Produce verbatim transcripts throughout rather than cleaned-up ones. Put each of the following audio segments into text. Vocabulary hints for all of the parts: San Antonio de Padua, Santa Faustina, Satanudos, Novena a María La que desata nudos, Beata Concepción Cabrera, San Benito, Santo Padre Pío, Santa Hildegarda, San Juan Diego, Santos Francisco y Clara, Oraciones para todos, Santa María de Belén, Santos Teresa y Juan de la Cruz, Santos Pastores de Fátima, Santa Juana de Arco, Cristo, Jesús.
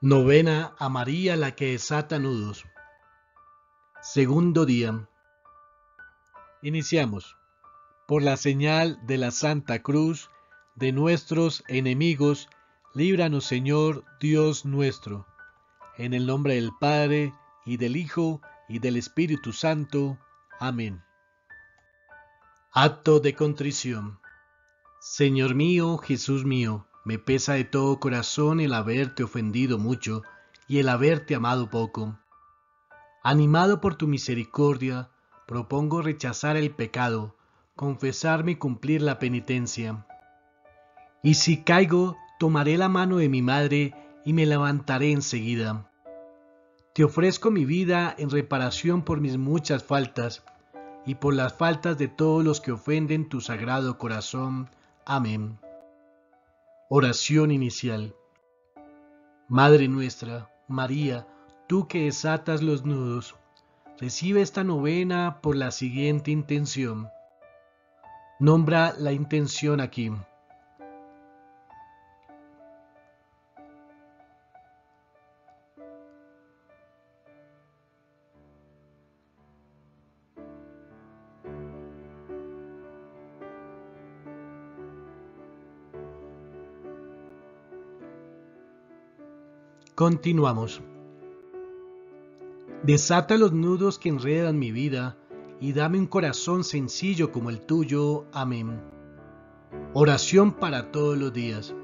Novena a María la que desata nudos. Segundo día. Iniciamos. Por la señal de la Santa Cruz, de nuestros enemigos, líbranos, Señor, Dios nuestro. En el nombre del Padre, y del Hijo, y del Espíritu Santo. Amén. Acto de contrición. Señor mío, Jesús mío, me pesa de todo corazón el haberte ofendido mucho y el haberte amado poco. Animado por tu misericordia, propongo rechazar el pecado, confesarme y cumplir la penitencia. Y si caigo, tomaré la mano de mi madre y me levantaré enseguida. Te ofrezco mi vida en reparación por mis muchas faltas y por las faltas de todos los que ofenden tu sagrado corazón. Amén. Oración inicial. Madre nuestra, María, tú que desatas los nudos, recibe esta novena por la siguiente intención. Nombra la intención aquí. Continuamos. Desata los nudos que enredan mi vida y dame un corazón sencillo como el tuyo. Amén. Oración para todos los días.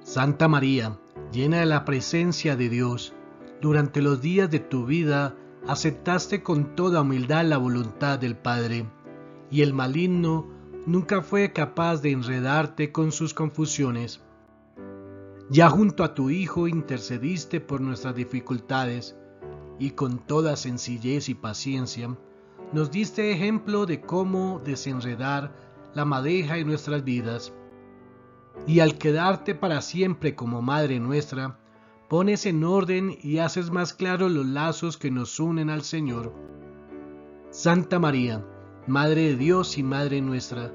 Santa María, llena de la presencia de Dios, durante los días de tu vida aceptaste con toda humildad la voluntad del Padre, y el maligno nunca fue capaz de enredarte con sus confusiones. Ya junto a tu Hijo intercediste por nuestras dificultades, y con toda sencillez y paciencia nos diste ejemplo de cómo desenredar la madeja de nuestras vidas. Y al quedarte para siempre como Madre nuestra, pones en orden y haces más claros los lazos que nos unen al Señor. Santa María, Madre de Dios y Madre nuestra,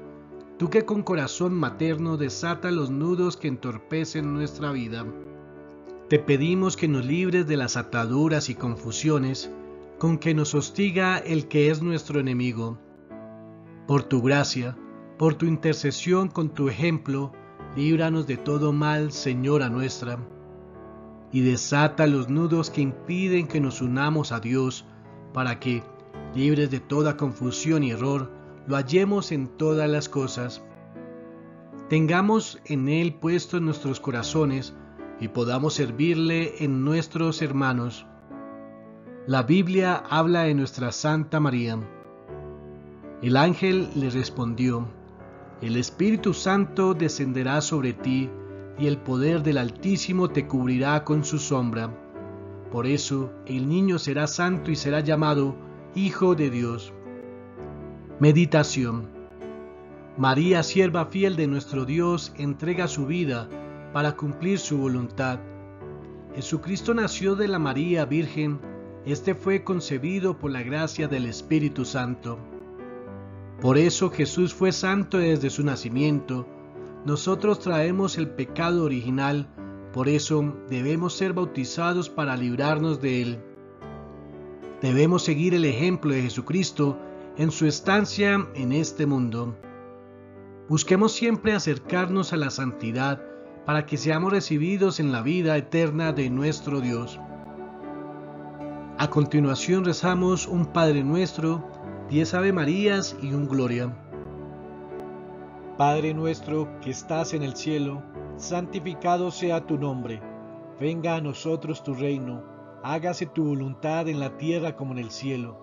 tú que con corazón materno desata los nudos que entorpecen nuestra vida, te pedimos que nos libres de las ataduras y confusiones con que nos hostiga el que es nuestro enemigo. Por tu gracia, por tu intercesión con tu ejemplo, líbranos de todo mal, Señora nuestra, y desata los nudos que impiden que nos unamos a Dios, para que, libres de toda confusión y error, lo hallemos en todas las cosas. Tengamos en Él puestos nuestros corazones y podamos servirle en nuestros hermanos. La Biblia habla de nuestra Santa María. El ángel le respondió: El Espíritu Santo descenderá sobre ti y el poder del Altísimo te cubrirá con su sombra. Por eso el niño será santo y será llamado Hijo de Dios. Meditación. María, sierva fiel de nuestro Dios, entrega su vida para cumplir su voluntad. Jesucristo nació de la María Virgen, este fue concebido por la gracia del Espíritu Santo. Por eso Jesús fue santo desde su nacimiento. Nosotros traemos el pecado original, por eso debemos ser bautizados para librarnos de él. Debemos seguir el ejemplo de Jesucristo en su estancia en este mundo. Busquemos siempre acercarnos a la santidad para que seamos recibidos en la vida eterna de nuestro Dios. A continuación rezamos un Padre Nuestro, diez Ave Marías y un Gloria. Padre nuestro que estás en el cielo, santificado sea tu nombre. Venga a nosotros tu reino, hágase tu voluntad en la tierra como en el cielo.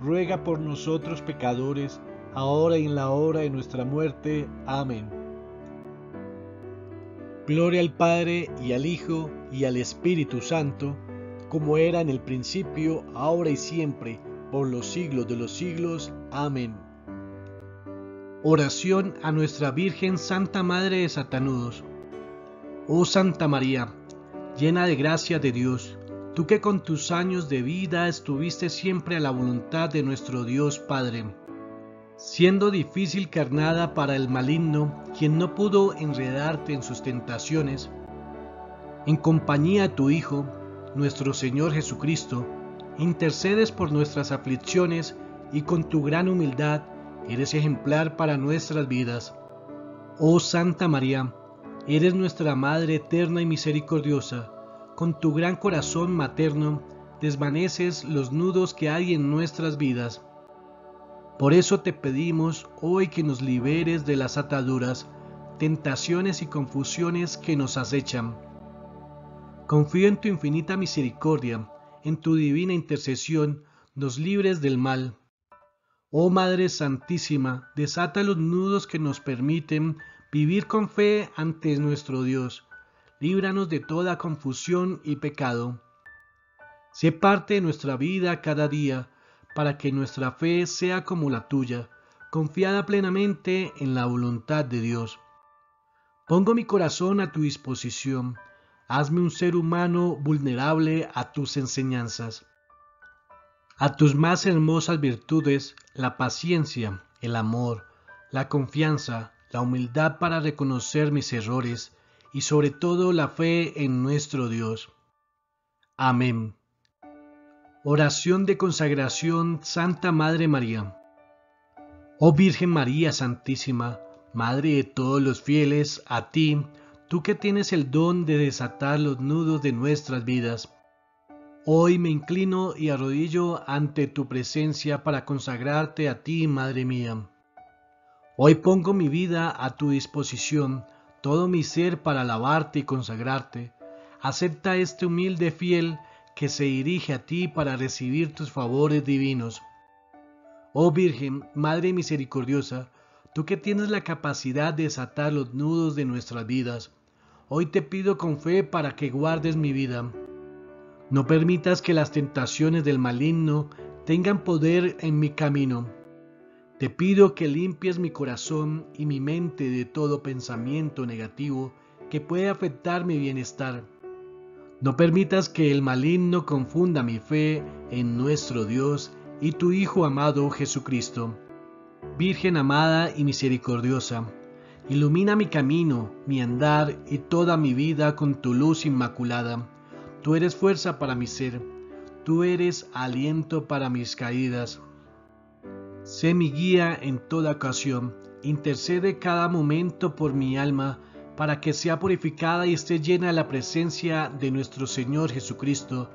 ruega por nosotros pecadores, ahora y en la hora de nuestra muerte. Amén. Gloria al Padre, y al Hijo, y al Espíritu Santo, como era en el principio, ahora y siempre, por los siglos de los siglos. Amén. Oración a nuestra Virgen Santa Madre de Satanudos. Oh Santa María, llena de gracia de Dios, tú que con tus años de vida estuviste siempre a la voluntad de nuestro Dios Padre, siendo difícil carnada para el maligno, quien no pudo enredarte en sus tentaciones, en compañía de tu Hijo, nuestro Señor Jesucristo, intercedes por nuestras aflicciones y con tu gran humildad eres ejemplar para nuestras vidas. Oh Santa María, eres nuestra Madre eterna y misericordiosa. Con tu gran corazón materno desvaneces los nudos que hay en nuestras vidas. Por eso te pedimos hoy que nos liberes de las ataduras, tentaciones y confusiones que nos acechan. Confío en tu infinita misericordia, en tu divina intercesión, nos libres del mal. Oh Madre Santísima, desata los nudos que nos permiten vivir con fe ante nuestro Dios. Líbranos de toda confusión y pecado. Sé parte de nuestra vida cada día, para que nuestra fe sea como la tuya, confiada plenamente en la voluntad de Dios. Pongo mi corazón a tu disposición. Hazme un ser humano vulnerable a tus enseñanzas, a tus más hermosas virtudes, la paciencia, el amor, la confianza, la humildad para reconocer mis errores y sobre todo la fe en nuestro Dios. Amén. Oración de consagración, Santa Madre María. Oh Virgen María Santísima, Madre de todos los fieles, a ti, tú que tienes el don de desatar los nudos de nuestras vidas, hoy me inclino y arrodillo ante tu presencia para consagrarte a ti, Madre mía. Hoy pongo mi vida a tu disposición, todo mi ser para alabarte y consagrarte. Acepta este humilde fiel que se dirige a ti para recibir tus favores divinos. Oh Virgen, Madre misericordiosa, tú que tienes la capacidad de desatar los nudos de nuestras vidas, hoy te pido con fe para que guardes mi vida. No permitas que las tentaciones del maligno tengan poder en mi camino. Te pido que limpies mi corazón y mi mente de todo pensamiento negativo que puede afectar mi bienestar. No permitas que el maligno confunda mi fe en nuestro Dios y tu Hijo amado Jesucristo. Virgen amada y misericordiosa, ilumina mi camino, mi andar y toda mi vida con tu luz inmaculada. Tú eres fuerza para mi ser, tú eres aliento para mis caídas. Sé mi guía en toda ocasión, intercede cada momento por mi alma, para que sea purificada y esté llena de la presencia de nuestro Señor Jesucristo.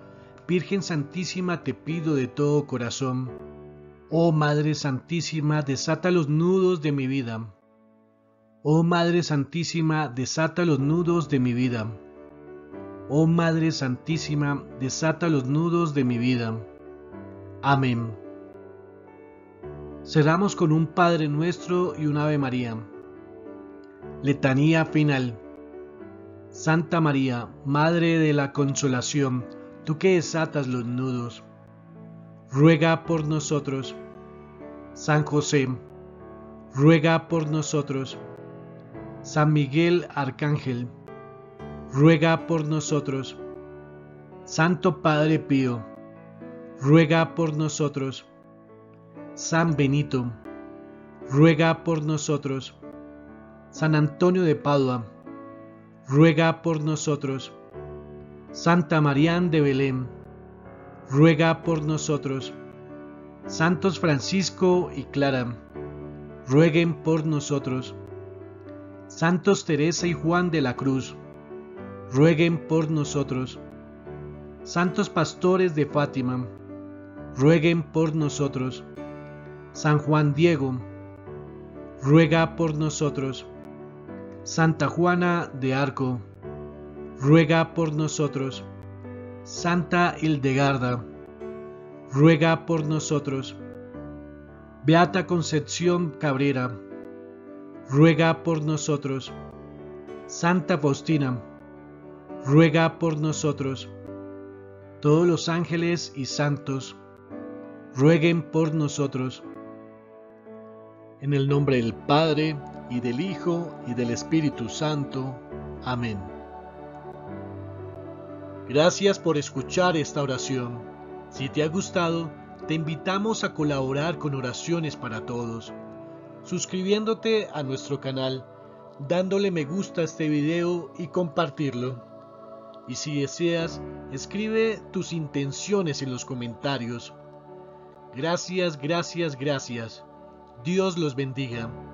Virgen Santísima, te pido de todo corazón. Oh Madre Santísima, desata los nudos de mi vida. Oh Madre Santísima, desata los nudos de mi vida. Oh Madre Santísima, desata los nudos de mi vida. Amén. Cerramos con un Padre Nuestro y un Ave María. Letanía final. Santa María, Madre de la Consolación, tú que desatas los nudos, ruega por nosotros. San José, ruega por nosotros. San Miguel Arcángel, ruega por nosotros. Santo Padre Pío, ruega por nosotros. San Benito, ruega por nosotros. San Antonio de Padua, ruega por nosotros. Santa María de Belén, ruega por nosotros. Santos Francisco y Clara, rueguen por nosotros. Santos Teresa y Juan de la Cruz, rueguen por nosotros. Santos Pastores de Fátima, rueguen por nosotros. San Juan Diego, ruega por nosotros. Santa Juana de Arco, ruega por nosotros. Santa Hildegarda, ruega por nosotros. Beata Concepción Cabrera, ruega por nosotros. Santa Faustina, ruega por nosotros. Todos los ángeles y santos, rueguen por nosotros. En el nombre del Padre, y del Hijo, y del Espíritu Santo. Amén. Gracias por escuchar esta oración. Si te ha gustado, te invitamos a colaborar con Oraciones para Todos, suscribiéndote a nuestro canal, dándole me gusta a este video y compartirlo. Y si deseas, escribe tus intenciones en los comentarios. Gracias, gracias, gracias. Dios los bendiga.